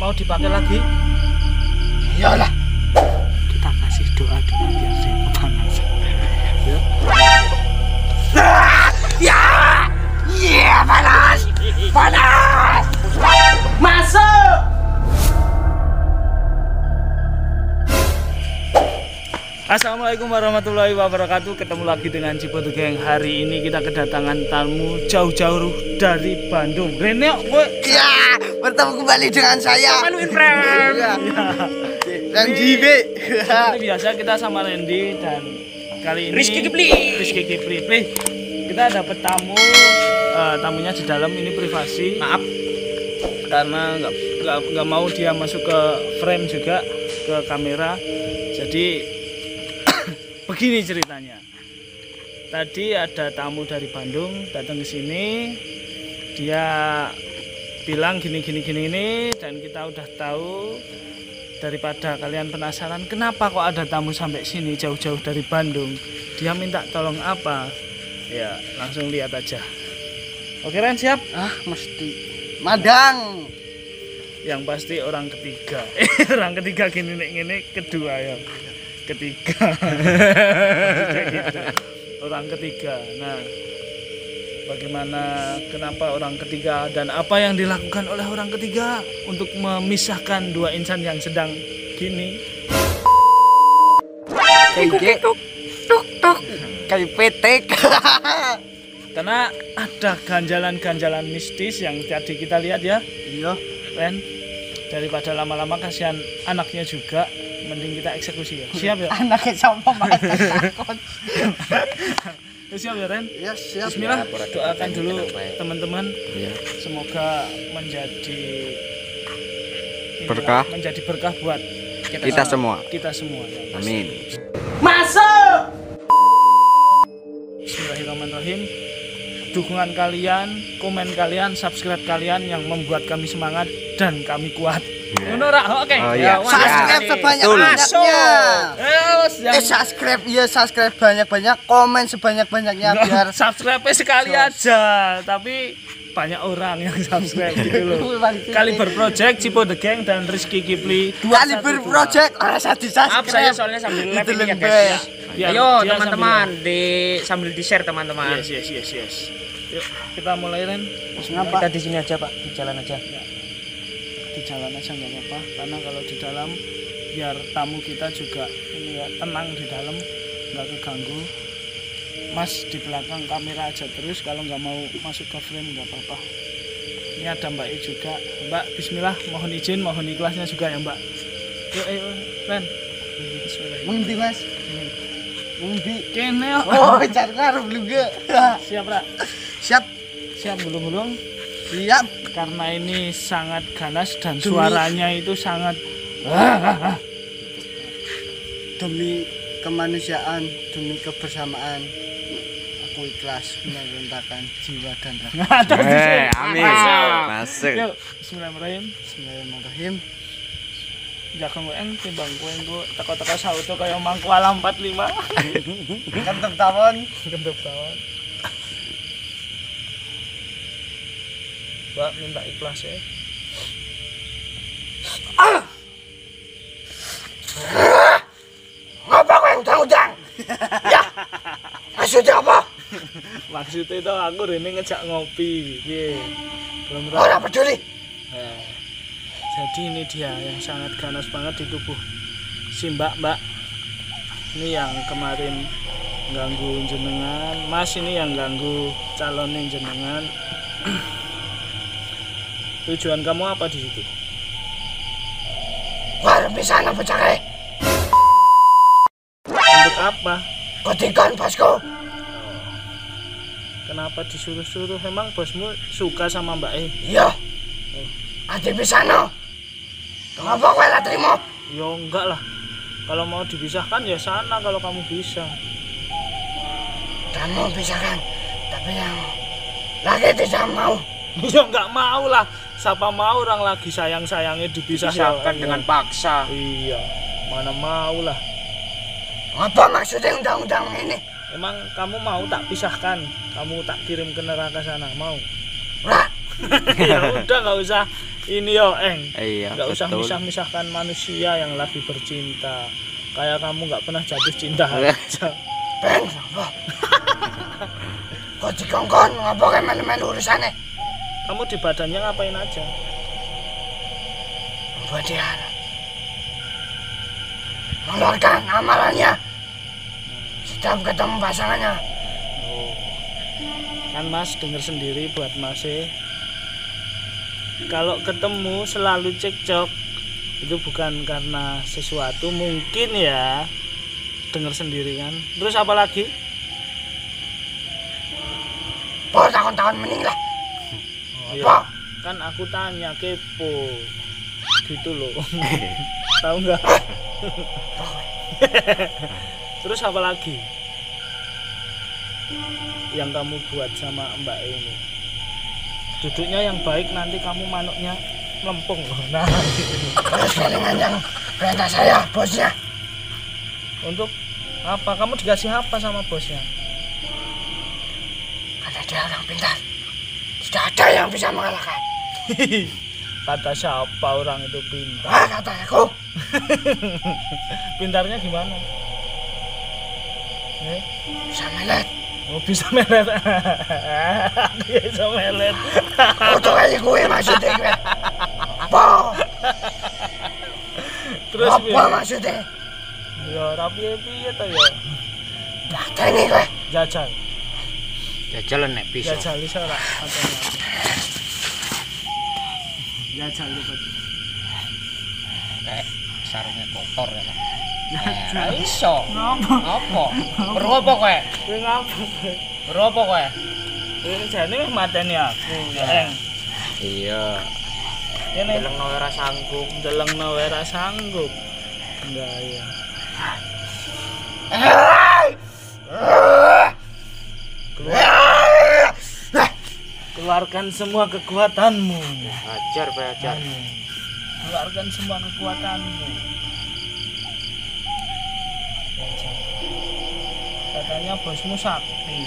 mau dipakai lagi? Iyalah. Kita kasih doa-doa biar dia kepanasan. Ya. Ya. Ya, panas. Panas. Masuk. Assalamualaikum warahmatullahi wabarakatuh. Ketemu lagi dengan Ciputu Geng. Hari ini kita kedatangan tamu jauh-jauh dari Bandung. Rendyok, ya, bertemu kembali dengan saya. Teman Winfred. Ya. Dan Gibe. Ini biasa kita sama Rendy dan kali ini Rizky Kipli. Kita dapat tamu. Tamunya di dalam, ini privasi. Maaf karena nggak mau dia masuk ke frame juga, ke kamera. Jadi begini ceritanya. Tadi ada tamu dari Bandung datang ke sini. Dia bilang gini dan kita udah tahu. Daripada kalian penasaran kenapa kok ada tamu sampai sini jauh-jauh dari Bandung, dia minta tolong apa? Ya, langsung lihat aja. Oke, Ren, siap? Mesti madang. Yang pasti orang ketiga. Orang ketiga gini kedua ya. Ketiga. Gitu. Orang ketiga. Nah, bagaimana, kenapa orang ketiga, dan apa yang dilakukan oleh orang ketiga untuk memisahkan dua insan yang sedang gini? Kayak petek. Karena ada ganjalan-ganjalan mistis yang tadi kita lihat ya. Iya, Ren. Daripada lama-lama kasihan anaknya juga, mending kita eksekusi ya. Siap ya? Anaknya sama mati takut. Siap ya, Ren? Ya, siap. Bismillah, doakan dulu teman-teman. Ya. Semoga menjadi berkah buat kita semua. Kita semua. Ya. Amin. Masuk. Bismillahirrahmanirrahim. Dukungan kalian, komen kalian, subscribe kalian yang membuat kami semangat dan kami kuat. Oke. Ya, subscribe sebanyak-banyaknya. Subscribe ya, subscribe banyak-banyak, komen sebanyak-banyaknya biar subscribe sekali aja, tapi banyak orang yang subscribe gitu loh. Kaliber Project, Cipo The Genk dan Rizky Kipli. Kaliber Project orang subscribe. Saya soalnya sambil live ini ya, guys. Ayo teman-teman, sambil di-share teman-teman. Yes. Yuk, kita mulai, Ren. Kita di sini aja, Pak. Di jalan aja. Di jalan aja nggak apa-apa, karena kalau di dalam biar tamu kita juga ini ya, tenang di dalam, nggak keganggu. Mas di belakang kamera aja terus, kalau nggak mau masuk ke frame nggak apa-apa. Ini ada Mbak I juga. Mbak, bismillah, mohon izin, mohon ikhlasnya juga ya Mbak. Yuk, ayo Ren. Mimpi Mas. Mimpi. Kenal. Oh, cakar juga. Siap, Ra? Siap gulung-gulung. Siap. Karena ini sangat ganas dan suaranya itu sangat demi kemanusiaan, demi kebersamaan aku ikhlas merentakan jiwa dan raga. Amin. Masuk. Yuk, Bismillahirrahmanirrahim. Jangan ngoeng timbang kowe teko-teko sauto kaya mangkualam 45. Kentep tawon. Mbak minta ikhlas ya. Apa kau yang udang-udang? Ya. Maksudnya apa? Maksudnya itu aku ini ngejak ngopi. Orang peduli. Jadi ini dia yang sangat ganas banget di tubuh si mbak. Ini yang kemarin ganggu jenengan. Mas ini yang ganggu calonin jenengan. Tujuan kamu apa di situ? Gua bisa napa cari? Untuk apa? Ketikan bosku. Kenapa disuruh-suruh? Emang bosmu suka sama Mbak E? Iya. Ati pisano. Kenapa kowe ora trimo? Ya enggak lah. Kalau mau dipisahkan ya sana kalau kamu bisa. Dan mau pisahkan, tapi yang lagi tidak mau. Ya enggak mau lah. Siapa mau orang lagi sayang-sayangnya dipisahkan dengan paksa? Iya, mana mau lah. Apa maksudnya undang-undang ini? Emang kamu mau tak pisahkan? Kamu tak kirim ke neraka sana, mau? Nah. Ya udah, nggak usah ini yo Eng, iya, nggak usah misah-misahkan manusia yang lagi bercinta. Kayak kamu nggak pernah jatuh cinta. Beng, kok dikongkon ngapain main-main urusannya? Kamu di badannya ngapain aja? Badian, mengeluarkan amalannya, setiap ketemu pasangannya. Oh. Kan Mas dengar sendiri buat Mas. Kalau ketemu selalu cekcok, itu bukan karena sesuatu mungkin ya, dengar sendiri kan. Terus apa lagi? Pol tahun-tahun mending lah. Oh, iya. Kan aku tanya kepo. Gitu loh, tahu nggak? Terus apa lagi yang kamu buat sama Mbak ini? Duduknya yang baik, nanti kamu manuknya melempung. Nah, terus kelingan yang perintah saya, bosnya. Untuk apa? Kamu dikasih apa sama bosnya? Karena dia orang pintar, tidak ada yang bisa mengalahkan. Kata siapa orang itu pintar? Ah, kata aku. Pintarnya gimana? Bisa melet. Oh, bisa melet. Bisa melet. Untuk aja gue maksudnya gue. Apa? Terus apa maksudnya? Ya, rapi-rapi atau ya? Jajal ini gue. Jajal. Jajalan nek pisau. Jajal bisa lah. Jajal dapat kayak sarungnya kotor ya kan? Nah, iso apa? Perlu apa kowe? Kowe ngapa? Perlu apa kowe? Kowe jane wis mateni aku, Eng. Iya. Kene delengno ora sanggup, delengno ora sanggup. Enggak ya. Keluarkan semua kekuatanmu. Ajar, Pak, ajar. Keluarkan semua kekuatanmu. Katanya bosmu sakti.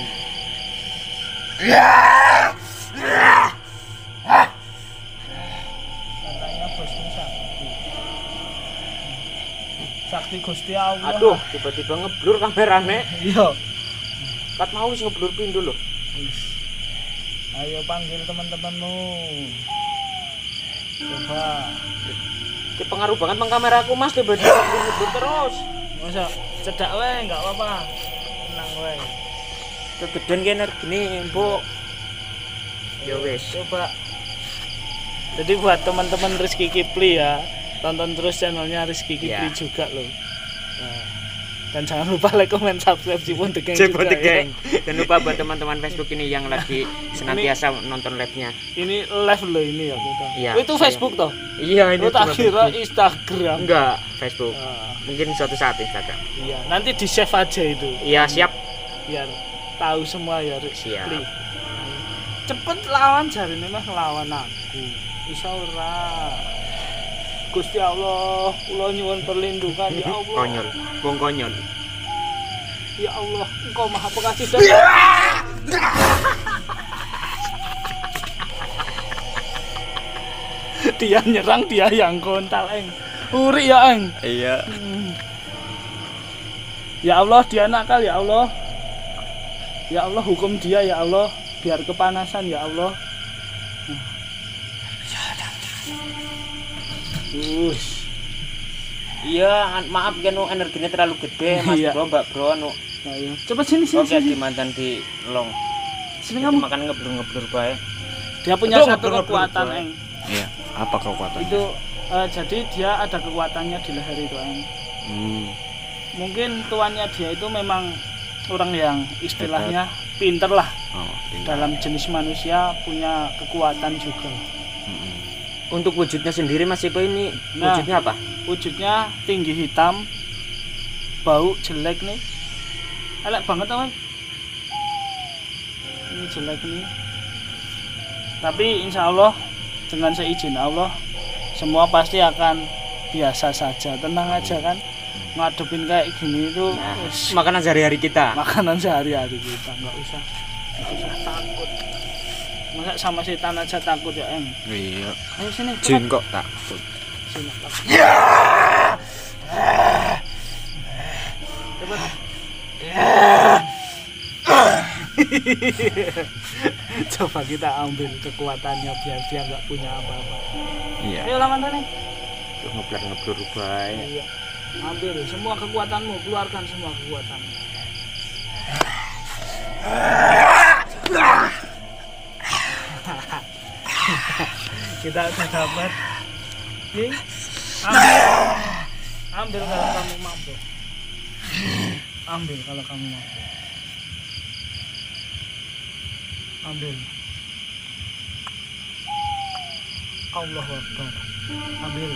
Katanya bosmu sakti. Sakti Gusti Allah. Aduh, tiba-tiba ngeblur kamerane. Iya. Kat mau wis ngeblur pindu lho. Ayo panggil teman-temanmu. Coba. Pengaruh banget mengkameraku Mas, tiba-tiba ngebut terus. Masa cedak weh, enggak apa-apa. Tenang weh. Kegedean ki energine, Mbok. Ya wis, coba. Jadi buat teman-teman Rizky Kipli ya, tonton terus channelnya Rizky Kipli ya. Juga loh. Nah. Dan jangan lupa like, comment, subscribe Cipo The Genk. Cipo The Genk. Dan lupa buat teman-teman Facebook ini yang lagi senantiasa ini, nonton live-nya. Ini live loh ini ya kita. Iya. Itu Facebook toh? Iya, ini. Itu akhirnya Instagram. Enggak, Facebook. Mungkin suatu saat Instagram. Iya, nanti di-save aja itu. Iya, siap. Biar tahu semua ya, siap. Cepet lawan jarine Mas lawan aku. Bisa ora? Gusti Allah, kula nyuwun perlindungan ya Allah. Konyol, wong konyol. Ya Allah, Engkau Maha Pengasih dan dia nyerang, dia yang kontal, Eng. Uri ya, Eng. Iya. Ya Allah, dia nakal ya Allah. Ya Allah, hukum dia ya Allah, biar kepanasan ya Allah. Iya, maaf ya no, energinya terlalu gede Mas. Iya. Bro, Mbak Bro no. Nah, iya. Coba sini. Oke, di mantan di long. Sini kamu makan ngeblur-ngeblur bae. Dia punya satu kekuatan, Eng. Iya, apa kekuatan? Itu jadi dia ada kekuatannya di leher itu, Eng. Mungkin tuannya dia itu memang orang yang istilahnya pinter lah. Oh, dalam jenis manusia punya kekuatan juga. Untuk wujudnya sendiri Mas Cipo ini, nah, wujudnya apa? Wujudnya tinggi hitam, bau jelek nih, elek banget teman. Ini jelek nih. Tapi insya Allah dengan seizin Allah, semua pasti akan biasa saja, tenang aja kan. Ngadepin kayak gini itu makanan sehari-hari kita. Nggak usah takut. Masa sama setan aja takut ya, Eng? Iya. Ayo sini. Jin kok takut. Sini takut. Yeah! Coba. Yeah! Coba kita ambil kekuatannya biar dia nggak punya apa-apa. Iya. Ayo lawan sana. Ngeblur baik. Iya. Ambil semua kekuatanmu, keluarkan semua kekuatanmu. Kita udah dapat. Nih, ambil kalau kamu mampu. Ambil kalau kamu mampu. Ambil. Allahu Akbar. Ambil.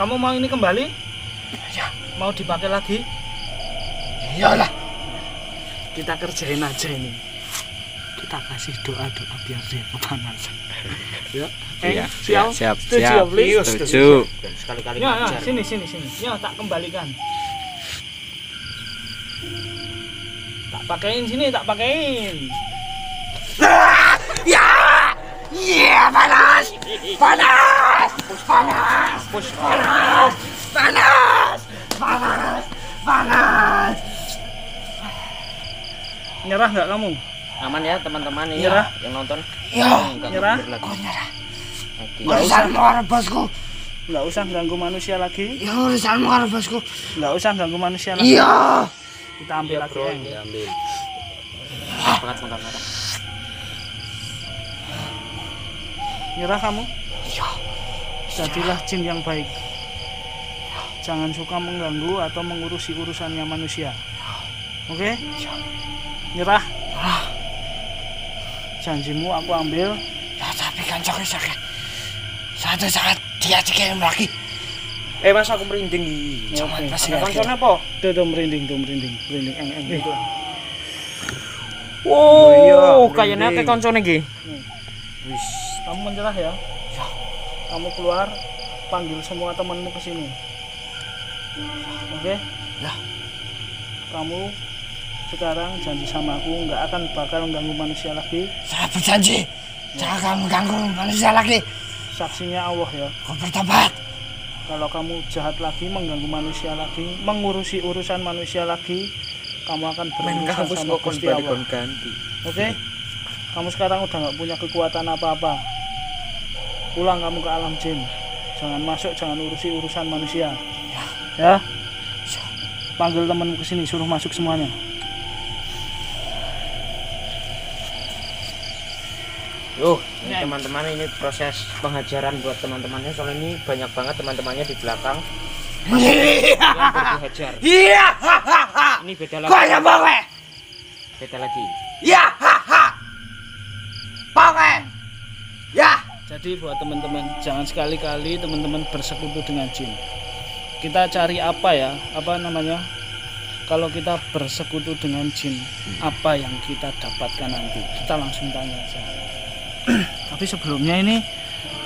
Kamu mau ini kembali? Ya. Mau dipakai lagi? Iyalah. Kita kerjain aja ini. Kita kasih doa-doa biar dia kepanasan. Ya. Iya. Siap. Siap. Siap. Setuju. Sekali-kali aja. Sini. Ya, tak kembalikan. Tak pakein sini, tak pakein. Ya. Iya, panas. Panas. Panas. Nyerah nggak kamu? Aman ya teman-teman ini ya, yang nonton. Iya. Nyerah. Oh, nyerah. Urusanmu karo bosku. Nggak usah ganggu manusia lagi. Ya urusanmu karo bosku. Nggak usah ganggu manusia lagi. Iya. Kita ambil lagi. Diambil. Bangat. Nyerah kamu? Iya. Jadilah jin yang baik. Jangan suka mengganggu atau mengurusi urusannya manusia. Oke? Nyerah? Janjimu aku ambil. Ya, tapi kan sakit. Satu saat dia dikirim lagi. Mas aku merinding nih. Jangan pasti ngerti. Apa? Tuh, merinding. Eng. Wow, kayaknya kayak koncone gini. Wis, kamu menyerah ya? Ya. Kamu keluar, panggil semua temanmu ke sini. Oke? Ya. Kamu sekarang janji sama aku nggak akan bakal mengganggu manusia lagi. Saya berjanji, saya akan mengganggu manusia lagi. Saksinya Allah ya. Kau bertobat. Kalau kamu jahat lagi, mengganggu manusia lagi, mengurusi urusan manusia lagi, kamu akan berurusan sama Gusti Allah. Oke? Kamu sekarang udah nggak punya kekuatan apa-apa. Pulang kamu ke alam jin. Jangan masuk, jangan urusi urusan manusia. Ya. Panggil temanmu ke sini, suruh masuk semuanya. Ini teman-teman, ini proses pengajaran buat teman-temannya. Soalnya ini banyak banget teman-temannya di belakang. Yang dihajar. Ini beda lagi. Beda lagi. Ya. Ya. Jadi buat teman-teman, jangan sekali-kali teman-teman bersekutu dengan jin. Kita cari apa ya? Apa namanya? Kalau kita bersekutu dengan jin, apa yang kita dapatkan nanti? Kita langsung tanya aja. Tapi sebelumnya ini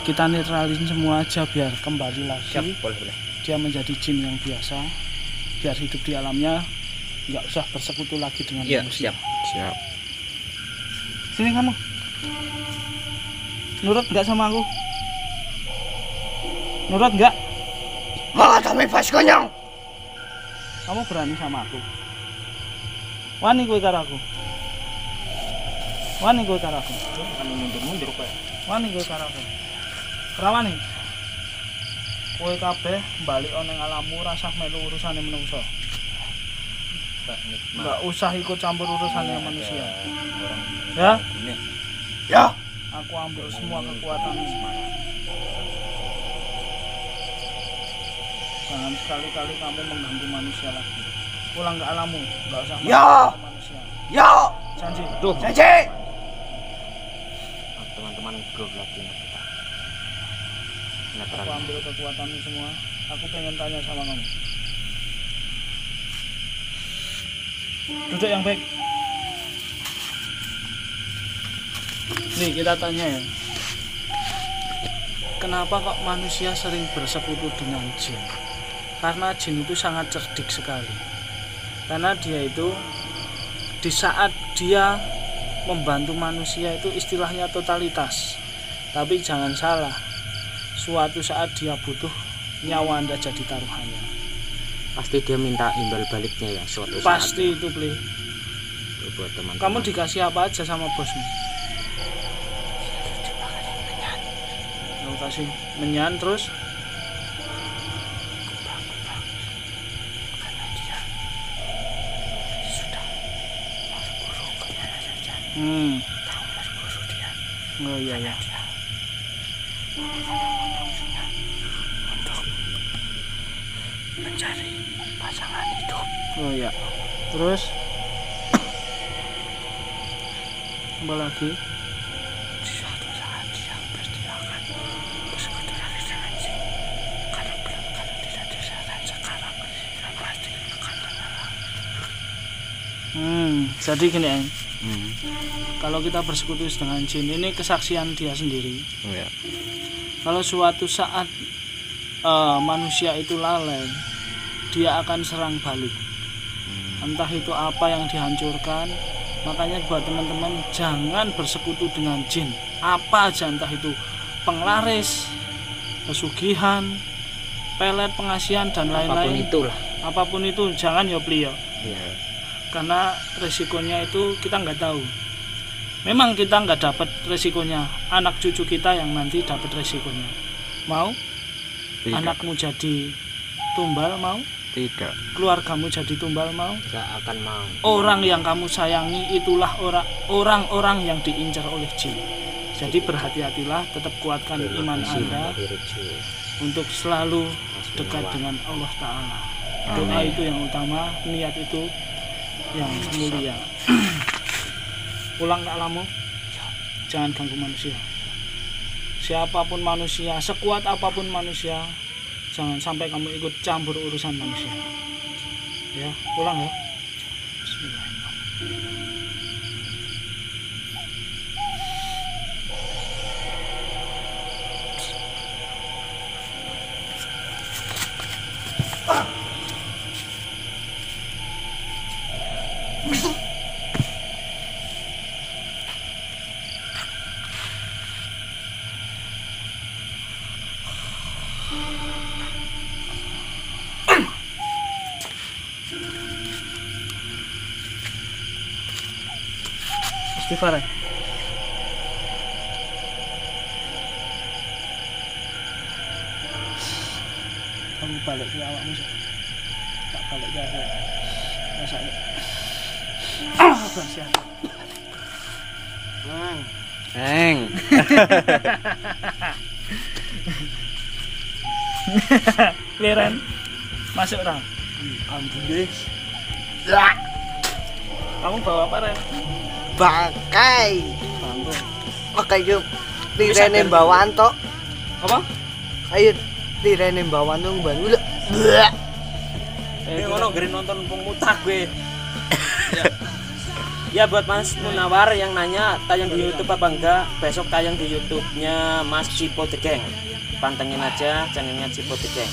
kita netralin semua aja biar kembali lagi. Siap, boleh. Dia menjadi jin yang biasa, biar hidup di alamnya, nggak usah bersekutu lagi dengan manusia. Siap. Sini kamu. Nurut nggak sama aku? Nurut nggak? Malah tapi pas konyong. Kamu berani sama aku? Wani gue karaku. Wani gue karaku. Kerawani. Kowe kabeh balik oneng alammu, rasah melu urusane menungso. Nggak usah ikut campur urusannya manusia. Ya? Ya. Aku ambil semua kekuatan. Jangan sekali-kali kamu mengganggu manusia lagi. Pulang ke alammu, nggak usah mengganggu manusia. Yo. Janji. Janji. Teman-teman grup lagi kita. Aku ambil kekuatanmu semua. Aku pengen tanya sama kamu. Duduk yang baik. Nih kita tanya ya, kenapa kok manusia sering bersekutu dengan jin? karena jin itu sangat cerdik sekali, karena dia itu di saat dia membantu manusia itu istilahnya totalitas. Tapi jangan salah, suatu saat dia butuh, nyawa Anda jadi taruhannya. Pasti dia minta imbal baliknya ya suatu saat. Pasti itu, Pli. Buat teman-teman. Kamu dikasih apa aja sama bosmu? Kamu kasih menyan terus? Oh iya ya. Untuk mencari pasangan hidup. Oh iya. Terus kembali lagi. Di suatu saat dia pasti akan bersekutu dengan jin. Karena belum karena tidak diserahkan sekarang, dia pasti akan menyerang. Jadi gini ya. Kalau kita bersekutu dengan jin, ini kesaksian dia sendiri. Yeah. Kalau suatu saat manusia itu lalai, dia akan serang balik. Entah itu apa yang dihancurkan. Makanya buat teman-teman, jangan bersekutu dengan jin. Apa aja, entah itu penglaris, pesugihan, pelet pengasihan, dan lain-lain. Apapun itu, jangan ya beliau. Yeah. Karena resikonya itu kita nggak tahu. Memang kita nggak dapat resikonya, anak cucu kita yang nanti dapat resikonya. Mau? Tidak. Anakmu jadi tumbal mau? Tidak. Keluargamu jadi tumbal mau? Nggak akan mau. Orang yang kamu sayangi itulah orang-orang yang diincar oleh jin. Jadi berhati-hatilah, tetap kuatkan iman Anda untuk selalu dekat dengan Allah Ta'ala. Doa itu yang utama, niat itu yang mulia. Pulang ke alammu, jangan ganggu manusia. Siapapun manusia, sekuat apapun manusia, jangan sampai kamu ikut campur urusan manusia. Ya, pulang ya. Bismillahirrahmanirrahim. Istighfar. Kamu balik ke awakmu. Tak balik ke awak. Rasanya. Kasihan. Eng. Keliran. Masuk orang. Alhamdulillah. Kamu bawa apa, Ren? Bangkai. Oke, yuk. Tirene bawaan tok. Apa? Ayo tirene bawaan tuh baru. Eh ngono gerin nonton pemutak gue. Ya buat Mas Munawar yang nanya tayang di YouTube apa enggak, besok tayang di YouTube-nya Mas Cipo The Genk. Pantengin aja channelnya Cipo The Genk.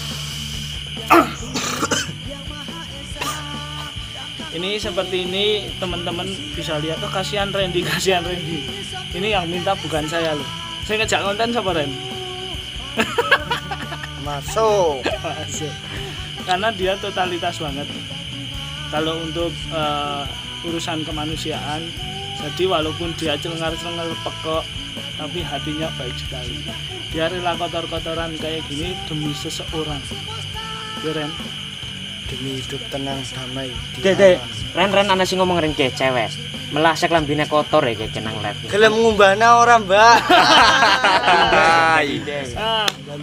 Ini seperti ini teman-teman bisa lihat, oh kasihan Rendy. Ini yang minta bukan saya loh. Saya ngejak konten sama Ren. Masuk. Karena dia totalitas banget. Kalau untuk urusan kemanusiaan, jadi walaupun dia cengar-cengar pekok, tapi hatinya baik sekali. Dia rela kotor-kotoran kayak gini demi seseorang. Keren. Demi hidup tenang damai. Dede, Ren ana sing ngomong Ren ke cewek. Melasek lambine kotor ya kayak kenang lep. Gelem ngumbana ora, Mbak?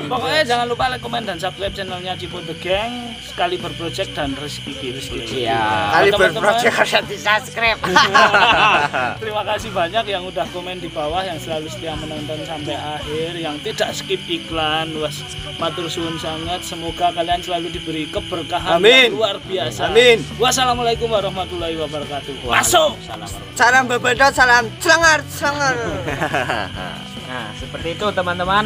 Pokoknya jangan lupa like, komen dan subscribe channelnya Cipo The Genk, Kaliber Project dan Rizky Kipli. Iya. Kaliber Project harus di-subscribe. Terima kasih banyak yang udah komen di bawah, yang selalu setia menonton sampai akhir, yang tidak skip iklan. Was matur suwun sangat. Semoga kalian selalu diberi keberkahan. Amin. Luar biasa. Amin. Wassalamualaikum warahmatullahi wabarakatuh. Masuk. Salam babadat, salam selengar. Nah, seperti itu teman-teman.